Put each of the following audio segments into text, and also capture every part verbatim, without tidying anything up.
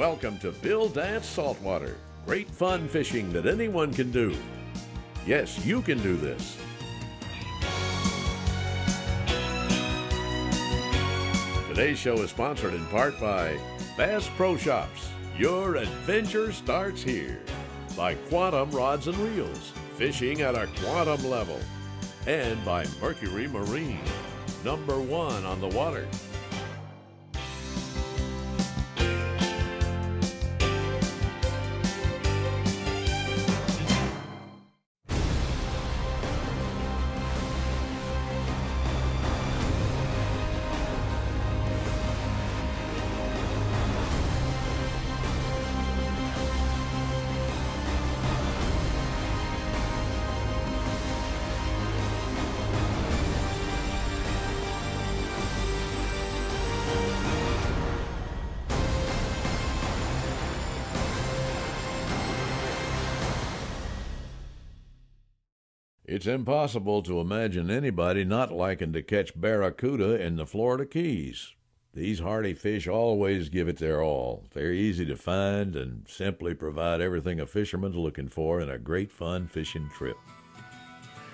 Welcome to Bill Dance Saltwater. Great fun fishing that anyone can do. Yes, you can do this. Today's show is sponsored in part by Bass Pro Shops. Your adventure starts here. By Quantum Rods and Reels, fishing at a quantum level. And by Mercury Marine, number one on the water. It's impossible to imagine anybody not liking to catch barracuda in the Florida Keys. These hardy fish always give it their all. They're easy to find and simply provide everything a fisherman's looking for in a great fun fishing trip.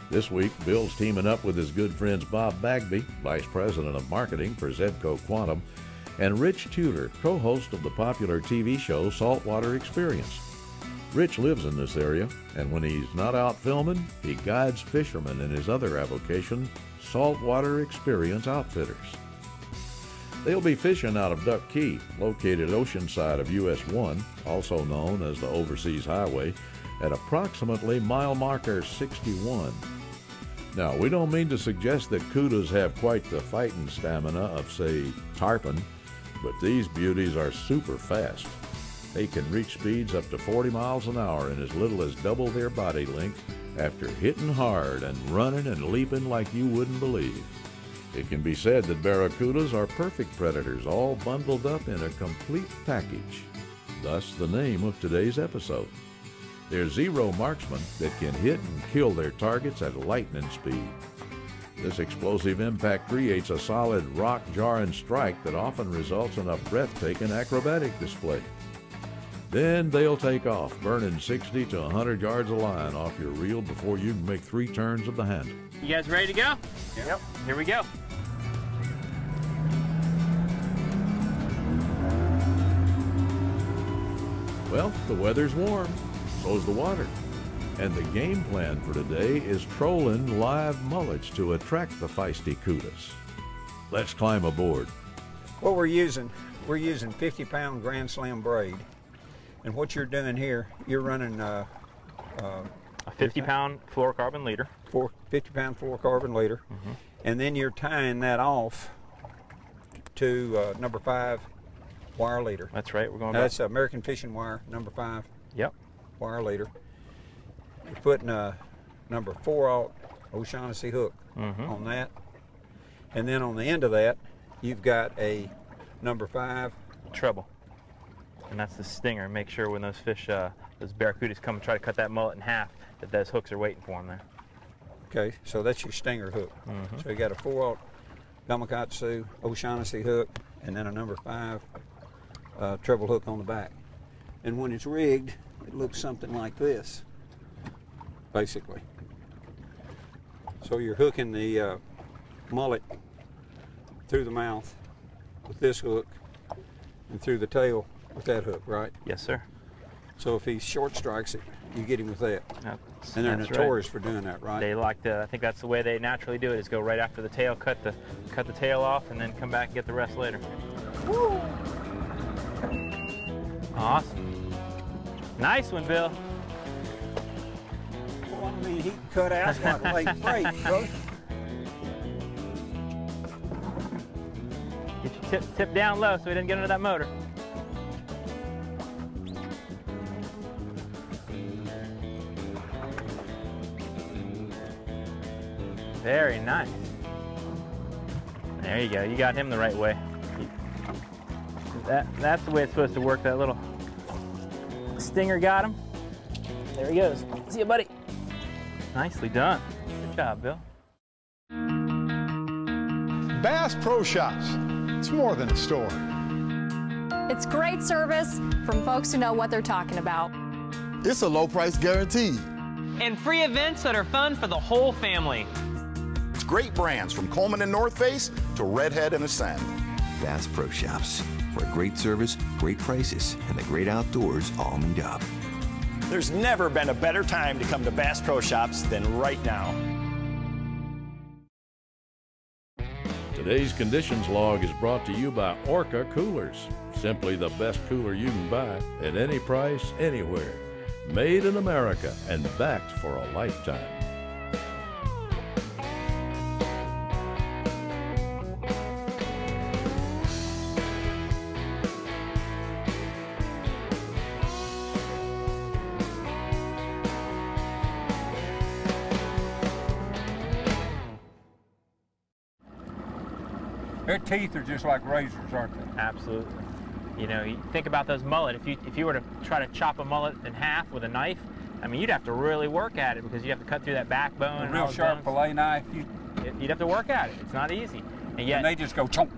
This week, Bill's teaming up with his good friends Bob Bagby, Vice President of Marketing for Zebco Quantum, and Rich Tudor, co-host of the popular T V show Saltwater Experience. Rich lives in this area, and when he's not out filming, he guides fishermen in his other avocation, Saltwater Experience Outfitters. They'll be fishing out of Duck Key, located oceanside of U S one, also known as the Overseas Highway, at approximately mile marker sixty-one. Now, we don't mean to suggest that cudas have quite the fighting stamina of, say, tarpon, but these beauties are super fast. They can reach speeds up to forty miles an hour in as little as double their body length after hitting hard and running and leaping like you wouldn't believe. It can be said that barracudas are perfect predators, all bundled up in a complete package. Thus the name of today's episode. They're zero marksmen that can hit and kill their targets at lightning speed. This explosive impact creates a solid rock, jar, and strike that often results in a breathtaking acrobatic display. Then they'll take off, burning sixty to one hundred yards of line off your reel before you can make three turns of the handle. You guys ready to go? Yep. Here we go. Well, the weather's warm, so's the water. And the game plan for today is trolling live mullets to attract the feisty cudas. Let's climb aboard. What we're using, we're using fifty pound Grand Slam braid. And what you're doing here, you're running uh, uh, a fifty pound fluorocarbon leader. Four, fifty pound fluorocarbon leader. Mm-hmm. And then you're tying that off to uh, number five wire leader. That's right. We're going now, that's American fishing wire, number five. Yep. Wire leader. You're putting a number four aught O'Shaughnessy hook mm-hmm. on that. And then on the end of that, you've got a number five treble. And that's the stinger. Make sure when those fish, uh, those barracudas come and try to cut that mullet in half, that those hooks are waiting for them there. Okay, so that's your stinger hook. Mm-hmm. So you got a four aught Gamakatsu O'Shaughnessy hook, and then a number five uh, treble hook on the back. And when it's rigged, it looks something like this, basically. So you're hooking the uh, mullet through the mouth with this hook and through the tail with that hook, right? Yes, sir. So if he short strikes it, you get him with that. That's, and they're notorious right. for doing that, right? They like to, I think that's the way they naturally do it, is go right after the tail, cut the cut the tail off, and then come back and get the rest later. Woo! Awesome. Nice one, Bill. Well, I mean, he cut out like late break, bro. Get your tip, tip down low so he didn't get under that motor. Very nice. There you go. You got him the right way. That, that's the way it's supposed to work. That little stinger got him. There he goes. See you, buddy. Nicely done. Good job, Bill. Bass Pro Shops. It's more than a store. It's great service from folks who know what they're talking about. It's a low price guaranteed. And free events that are fun for the whole family. It's great brands from Coleman and North Face to Redhead and Ascend. Bass Pro Shops, where great service, great prices, and the great outdoors all meet up. There's never been a better time to come to Bass Pro Shops than right now. Today's conditions log is brought to you by Orca Coolers. Simply the best cooler you can buy at any price, anywhere. Made in America and backed for a lifetime. Their teeth are just like razors, aren't they? Absolutely. You know, you think about those mullet. If you if you were to try to chop a mullet in half with a knife, I mean, you'd have to really work at it because you have to cut through that backbone. A real sharp fillet knife. You... You'd have to work at it. It's not easy. And yet, and they just go chomp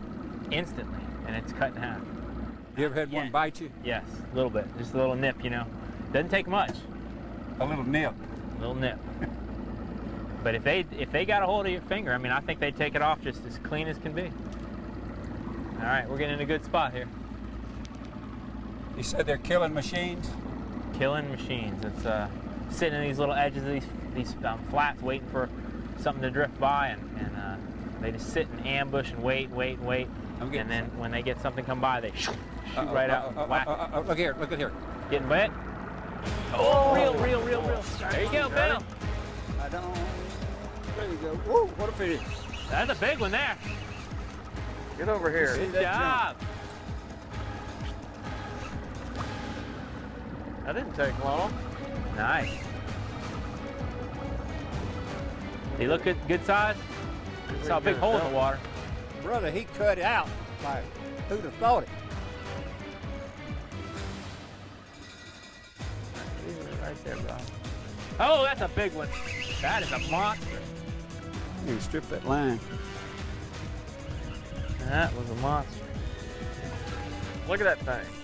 instantly, and it's cut in half. You ever had yeah. one bite you? Yes, a little bit. Just a little nip, you know. Doesn't take much. A little nip. A little nip. But if they if they got a hold of your finger, I mean, I think they'd take it off just as clean as can be. All right, we're getting in a good spot here. You said they're killing machines? Killing machines. It's uh, sitting in these little edges of these, these um, flats waiting for something to drift by, and, and uh, they just sit and ambush and wait, wait, wait. And then something. When they get something come by, they shoot uh -oh, right uh -oh, out and uh -oh, whack uh -oh, uh -oh. Look here, look at here. Getting wet? Oh, oh real, real, real, real. There you go, Bill. I don't. There you go. Woo, what a fish. That's a big one there. Get over here. Good job. Jump. That didn't take long. Nice. He look good, good size? Really saw a big hole in the water. Brother, he cut out. Like, who'd have thought it? Right there, bro. Oh, that's a big one. That is a monster. You can strip that line. That was a monster. Look at that thing.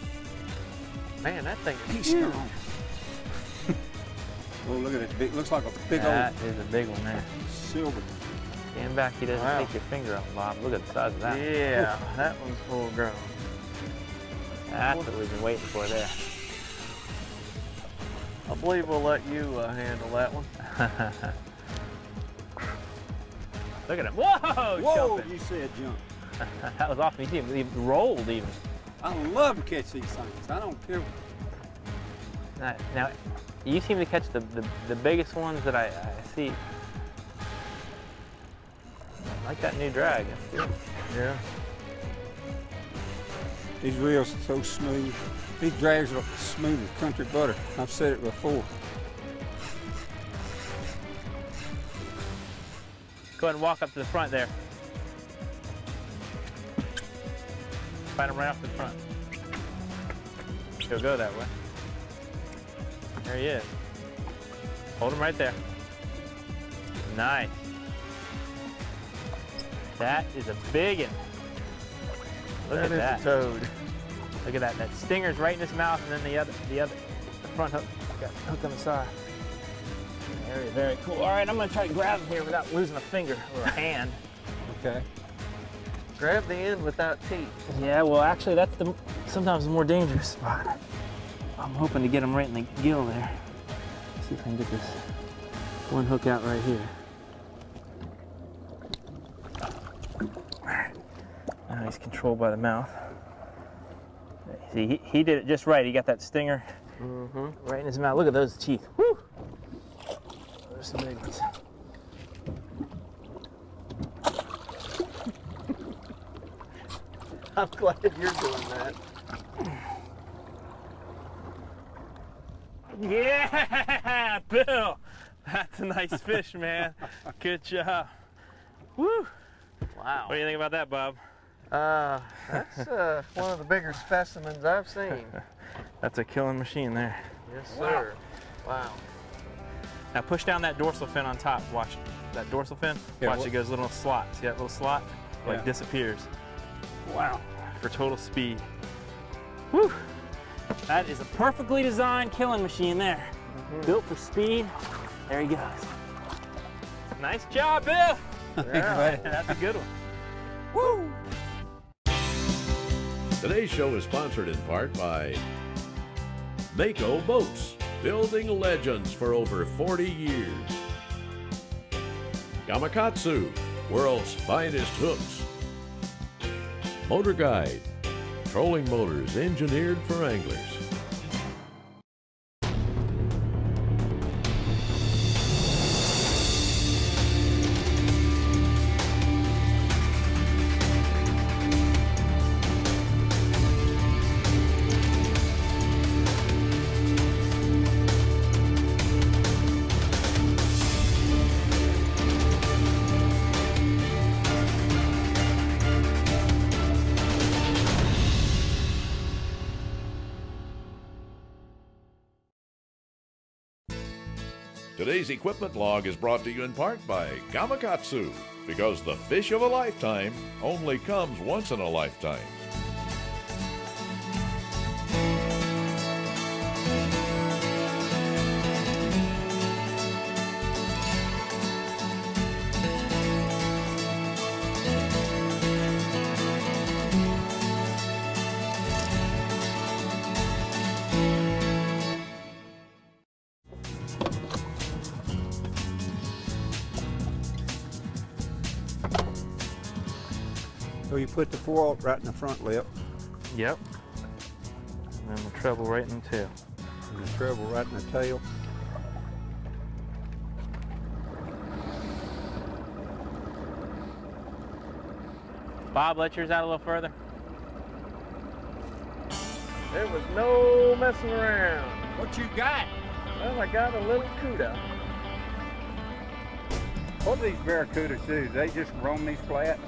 Man, that thing is huge. Oh, look at it. It looks like a big that old... That is a big one there. Silver. Stand back, he doesn't wow. take your finger out, Bob. Look at the size of that. Yeah, Oof. That one's full grown. That's what we've been waiting for there. I believe we'll let you uh, handle that one. Look at him. Whoa! Whoa, jumping. You said jump. That was off me, too. He rolled, even. I love to catch these things. I don't care. Now, now you seem to catch the, the, the biggest ones that I, I see. I like that new drag. Yeah. These reels are so smooth. These drags are smooth as country butter. I've said it before. Go ahead and walk up to the front there. Find him right off the front. He'll go that way. There he is. Hold him right there. Nice. That is a biggin'. Look at that. That is a toad. Look at that. That stinger's right in his mouth, and then the other, the other, the front hook. Got hook on the side. Very, very cool. All right, I'm gonna try to grab him here without losing a finger or a hand. Okay. Grab the end without teeth. Yeah, well, actually, that's the sometimes the more dangerous spot. I'm hoping to get him right in the gill there. Let's see if I can get this one hook out right here. All right. Now he's controlled by the mouth. See, he, he did it just right. He got that stinger mm-hmm. right in his mouth. Look at those teeth. Woo! There's some big ones. I'm glad you're doing that. Yeah, Bill! That's a nice fish, man. Good job. Woo! Wow. What do you think about that, Bob? Uh, that's uh, one of the bigger specimens I've seen. That's a killing machine there. Yes, sir. Wow. wow. Now push down that dorsal fin on top. Watch that dorsal fin. Yeah, Watch what? it goes little slot. See that little slot? Like yeah. disappears. Wow. For total speed. Whew. That is a perfectly designed killing machine there. Mm-hmm. Built for speed. There he goes. Nice job, Bill. Yeah, that's a good one. Woo! Today's show is sponsored in part by Mako Boats, building legends for over forty years. Gamakatsu, world's finest hooks. Motor Guide, trolling motors engineered for anglers. Today's equipment log is brought to you in part by Gamakatsu, because the fish of a lifetime only comes once in a lifetime. So you put the four-aught right in the front lip. Yep. And then the treble right in the tail. And the treble right in the tail. Bob, let yours out a little further. There was no messing around. What you got? Well, I got a little cuda. What do these barracudas do? They just roam these flats?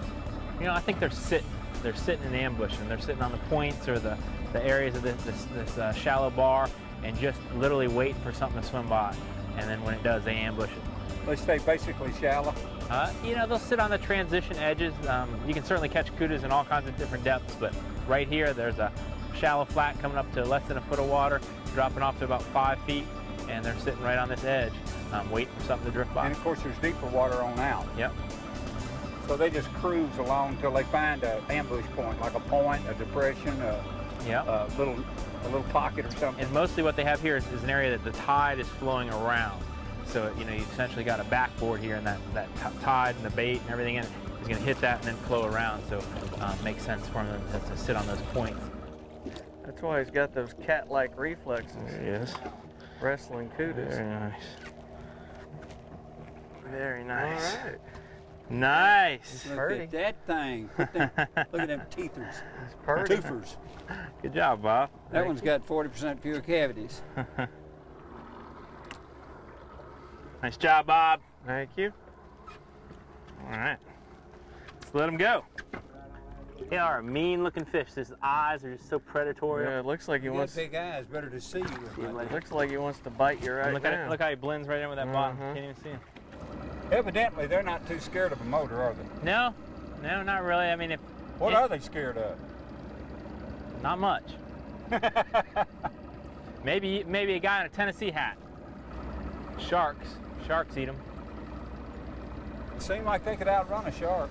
You know, I think they're sitting. They're sitting in ambush, and they're sitting on the points or the, the areas of this, this, this uh, shallow bar, and just literally waiting for something to swim by. And then when it does, they ambush it. They stay basically shallow. Uh, you know, they'll sit on the transition edges. Um, you can certainly catch cudas in all kinds of different depths, but right here, there's a shallow flat coming up to less than a foot of water, dropping off to about five feet, and they're sitting right on this edge, um, waiting for something to drift by. And of course, there's deeper water on out. Yep. So they just cruise along until they find an ambush point, like a point, a depression, a, yep. a little a little pocket or something. And mostly what they have here is, is an area that the tide is flowing around. So, you know, you've essentially got a backboard here, and that, that tide and the bait and everything in it is going to hit that and then flow around. So uh, it makes sense for them to, to sit on those points. That's why he's got those cat-like reflexes. There he is. Wrestling cudas. Very nice. Very nice. All right. Nice. Look Purdy. At that thing. Look at them teethers. Toofers. Good job, Bob. That Thank one's you. Got forty percent fewer cavities. Nice job, Bob. Thank you. All right. Let's let them go. They are a mean-looking fish. His eyes are just so predatory. Yeah, it looks like he you wants... big eyes, better to see you. Like it looks like he wants to bite you right look now. At it, look how he blends right in with that bottom. Mm-hmm. Can't even see him. Evidently, they're not too scared of a motor, are they? No, no, not really. I mean, if... What it, are they scared of? Not much. maybe, maybe a guy in a Tennessee hat. Sharks. Sharks eat them. It seemed like they could outrun a shark.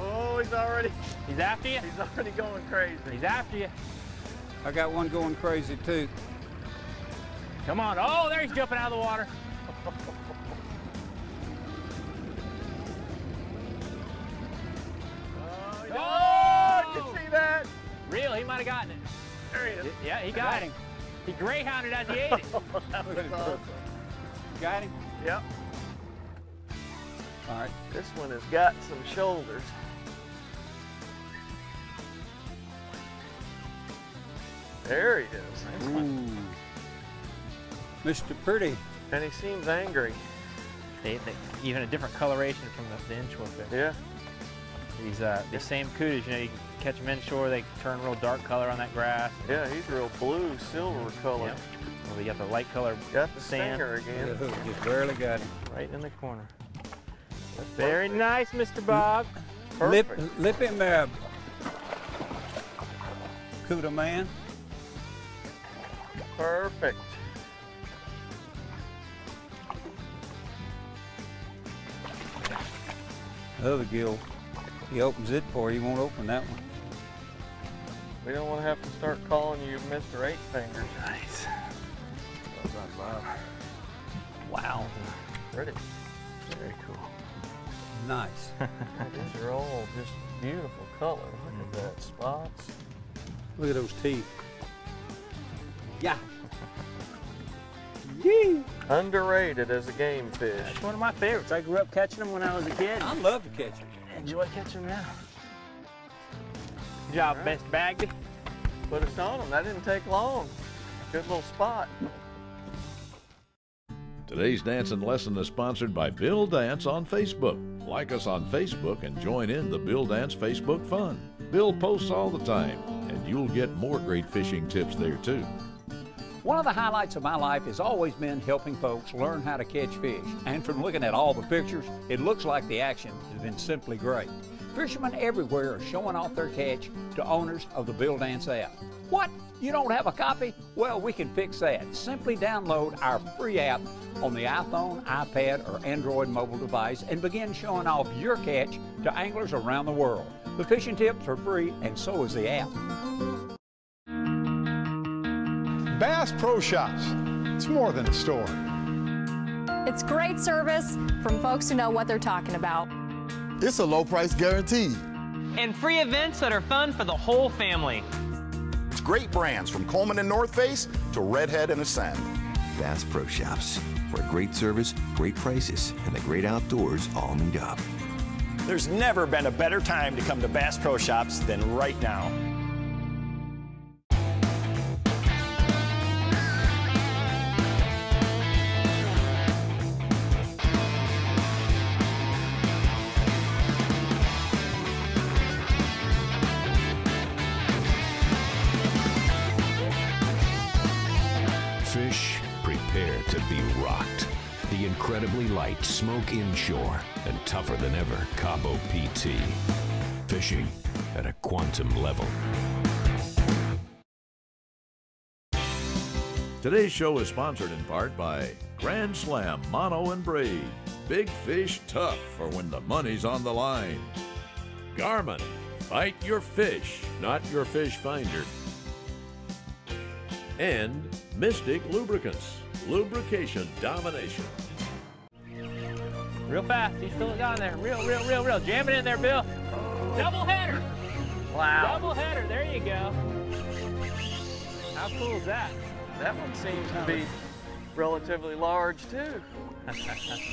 Oh, he's already... He's after you? He's already going crazy. He's after you. I got one going crazy, too. Come on. Oh, there he's jumping out of the water. Oh, no! Oh, did you see that? Real, he might have gotten it. There he is. Yeah, he got, got him. He greyhounded as he ate it. That was awesome. Got him? Yep. All right. This one has got some shoulders. There he is. Nice Ooh. One. Mister Pretty. And he seems angry. They, they, even a different coloration from the, the inshore fish. Yeah. These uh, the same cudas, you know, you can catch them inshore, they turn real dark color on that grass. Yeah, he's real blue, silver color. Yeah. Well, we got the light color. Got the sand. Stinger again. Yeah, you barely got him. Right in the corner. That's Very perfect. Nice, Mister Bob. Perfect. Lip, lip him there. Barracuda man. Perfect. The other gill, he opens it for you, he won't open that one. We don't want to have to start calling you Mister Eight Fingers. Nice. Wow. Pretty. Very cool. Nice. These are all just beautiful color. Look at that, spots. Look at those teeth. Yeah. Yee. Underrated as a game fish. That's one of my favorites. I grew up catching them when I was a kid. I love to catch them. Enjoy catching them now. Good job, right. Mister Bagby. Put us on them. That didn't take long. Good little spot. Today's dancing lesson is sponsored by Bill Dance on Facebook. Like us on Facebook and join in the Bill Dance Facebook fun. Bill posts all the time, and you'll get more great fishing tips there too. One of the highlights of my life has always been helping folks learn how to catch fish. And from looking at all the pictures, it looks like the action has been simply great. Fishermen everywhere are showing off their catch to owners of the Bill Dance app. What? You don't have a copy? Well, we can fix that. Simply download our free app on the iPhone, iPad, or Android mobile device and begin showing off your catch to anglers around the world. The fishing tips are free, and so is the app. Bass Pro Shops. It's more than a store. It's great service from folks who know what they're talking about. It's a low price guarantee. And free events that are fun for the whole family. It's great brands from Coleman and North Face to Redhead and Ascend. Bass Pro Shops, where great service, great prices, and the great outdoors all meet up. There's never been a better time to come to Bass Pro Shops than right now. Incredibly light, smoke inshore, and tougher than ever, Cabo P T. Fishing at a quantum level. Today's show is sponsored in part by Grand Slam Mono and Braid. Big fish tough for when the money's on the line. Garmin, fight your fish, not your fish finder. And Mystic Lubricants, lubrication domination. Real fast, he's still got in there. Real, real, real, real. Jam it in there, Bill. Double header. Wow. Double header, there you go. How cool is that? That one seems to be relatively large too. How perfect.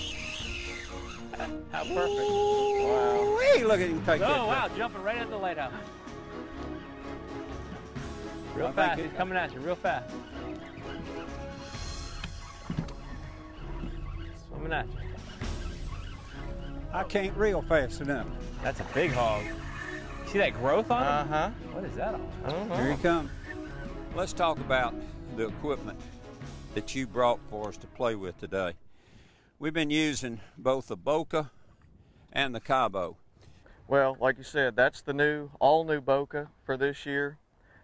Wow. Hey, look at him take that. Oh, wow, jumping right at the lighthouse. Real fast, he's coming at you real fast. Swimming at you. I can't reel fast enough. That's a big hog. See that growth on him? Uh-huh. What is that on? I don't know. Here he comes. Let's talk about the equipment that you brought for us to play with today. We've been using both the Boca and the Cabo. Well, like you said, that's the new, all new Boca for this year.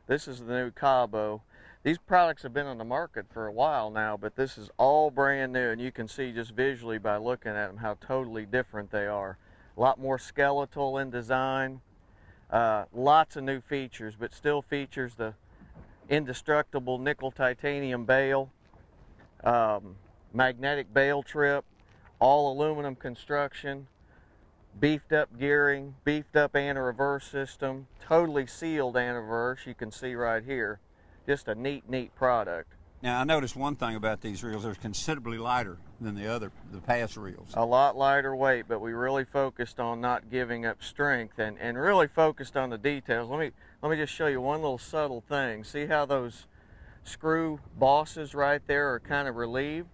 This is the new Cabo. These products have been on the market for a while now, but this is all brand new, and you can see just visually by looking at them how totally different they are. A lot more skeletal in design, uh, lots of new features, but still features the indestructible nickel titanium bail, um, magnetic bail trip, all aluminum construction, beefed up gearing, beefed up anti-reverse system, totally sealed anti-reverse, you can see right here. Just a neat, neat product. Now, I noticed one thing about these reels. They're considerably lighter than the other, the past reels. A lot lighter weight, but we really focused on not giving up strength and, and really focused on the details. Let me, let me just show you one little subtle thing. See how those screw bosses right there are kind of relieved?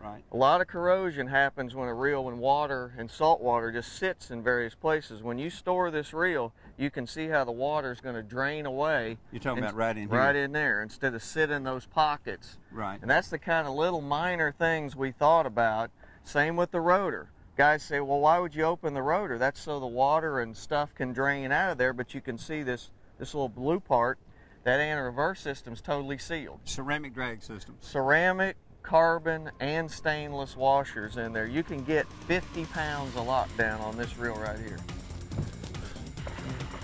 Right. A lot of corrosion happens when a reel in water and salt water just sits in various places. When you store this reel, you can see how the water is going to drain away. You're talking about right in here. Right in there, instead of sit in those pockets. Right. And that's the kind of little minor things we thought about. Same with the rotor. Guys say, well, why would you open the rotor? That's so the water and stuff can drain out of there, but you can see this, this little blue part. That anti-reverse system's totally sealed. Ceramic drag system. Ceramic, carbon, and stainless washers in there. You can get fifty pounds of lockdown on this reel right here.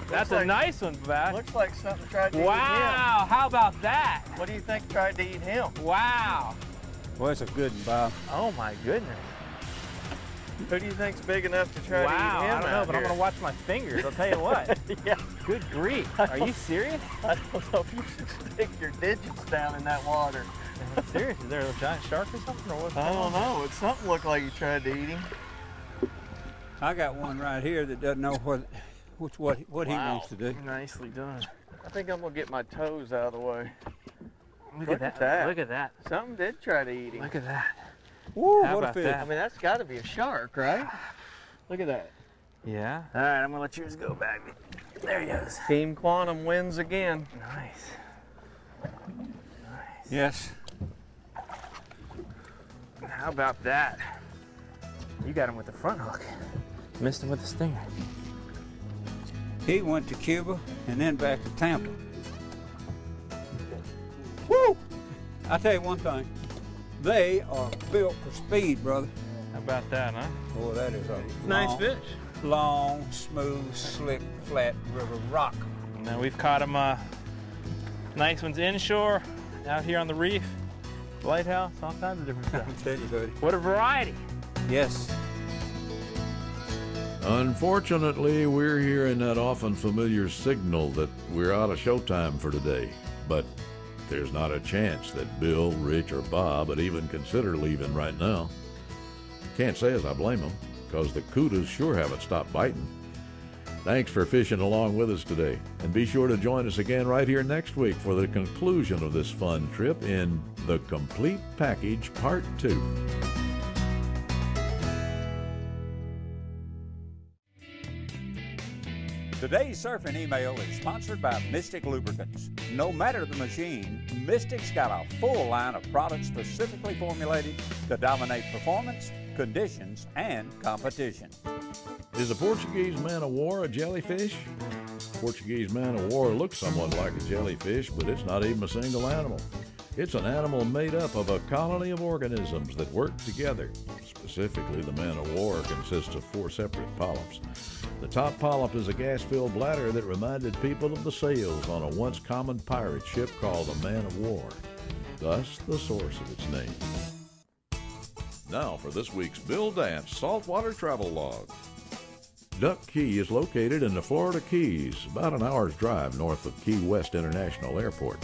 That's like, a nice one, Bass. Looks like something tried to wow, eat him. Wow, how about that? What do you think tried to eat him? Wow. Well, that's a good one, Bob. Oh, my goodness. Who do you think's big enough to try wow, to eat him? Wow, I don't know, but here. I'm going to watch my fingers, I'll tell you what. Yeah. Good grief. Are you serious? I don't know if you should stick your digits down in that water. Seriously, is there a giant shark or something? Or what's I don't know. It something looked like you tried to eat him. I got one right here that doesn't know what... Which, what what wow. he wants to do. Nicely done. I think I'm going to get my toes out of the way. Look, Look at, that. at that. Look at that. Something did try to eat him. Look at that. Woo, How what a fish. That? I mean, that's got to be a shark, right? Look at that. Yeah. All right, I'm going to let yours go, Bagby. There he goes. Team Quantum wins again. Nice. Nice. Yes. How about that? You got him with the front hook. Missed him with the stinger. He went to Cuba and then back to Tampa. Woo! I tell you one thing, they are built for speed, brother. How about that, huh? Boy, that is a long, nice fish. Long, smooth, slick, flat river rock. Now we've caught them. Uh, nice ones inshore, out here on the reef, lighthouse, all kinds of different stuff. I tell you, buddy. What a variety! Yes. Unfortunately, we're hearing that often familiar signal that we're out of showtime for today, but there's not a chance that Bill, Rich, or Bob would even consider leaving right now. Can't say as I blame them, because the kudas sure haven't stopped biting. Thanks for fishing along with us today, and be sure to join us again right here next week for the conclusion of this fun trip in The Complete Package Part two. Today's surfing email is sponsored by Mystic Lubricants. No matter the machine, Mystic's got a full line of products specifically formulated to dominate performance, conditions, and competition. Is a Portuguese man-of-war a jellyfish? Portuguese man-of-war looks somewhat like a jellyfish, but it's not even a single animal. It's an animal made up of a colony of organisms that work together. Specifically, the man-of-war consists of four separate polyps. The top polyp is a gas-filled bladder that reminded people of the sails on a once common pirate ship called the Man of War, thus the source of its name. Now for this week's Bill Dance Saltwater Travel Log. Duck Key is located in the Florida Keys, about an hour's drive north of Key West International Airport.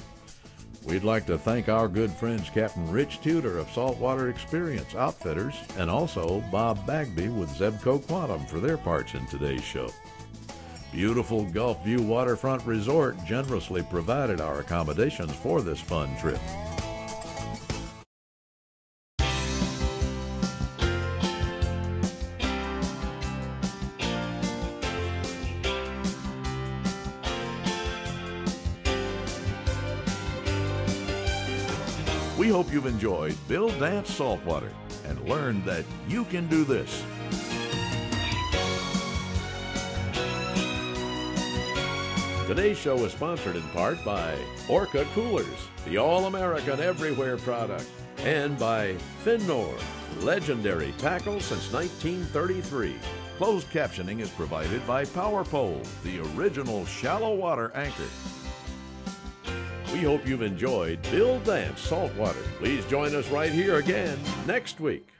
We'd like to thank our good friends Captain Rich Tudor of Saltwater Experience Outfitters and also Bob Bagby with Zebco Quantum for their parts in today's show. Beautiful Gulfview Waterfront Resort generously provided our accommodations for this fun trip. We hope you've enjoyed Bill Dance Saltwater and learned that you can do this. Today's show is sponsored in part by Orca Coolers, the all-American everywhere product, and by Finnor, legendary tackle since nineteen thirty-three. Closed captioning is provided by PowerPole, the original shallow water anchor. We hope you've enjoyed Bill Dance Saltwater. Please join us right here again next week.